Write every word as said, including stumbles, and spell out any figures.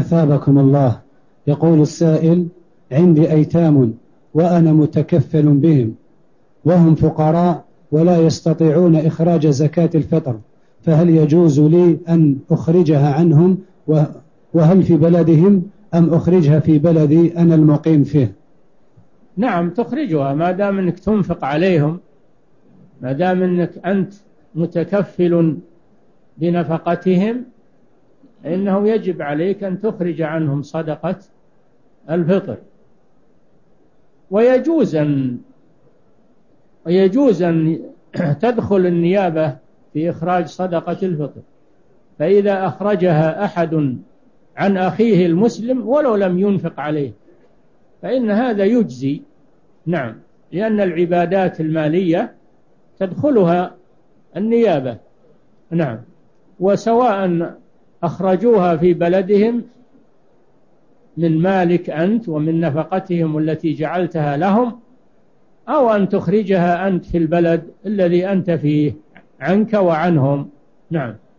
أثابكم الله. يقول السائل: عندي أيتام وأنا متكفل بهم وهم فقراء ولا يستطيعون إخراج زكاة الفطر، فهل يجوز لي أن أخرجها عنهم وهل في بلدهم أم أخرجها في بلدي أنا المقيم فيه؟ نعم، تخرجها ما دام أنك تنفق عليهم، ما دام أنك أنت متكفل بنفقتهم، إنه يجب عليك أن تخرج عنهم صدقة الفطر. ويجوز أن ويجوز أن تدخل النيابة في إخراج صدقة الفطر، فإذا أخرجها أحد عن أخيه المسلم ولو لم ينفق عليه فإن هذا يجزي. نعم، لأن العبادات المالية تدخلها النيابة. نعم، وسواء أخرجوها في بلدهم من مالك أنت ومن نفقتهم التي جعلتها لهم، أو أن تخرجها أنت في البلد الذي أنت فيه عنك وعنهم. نعم.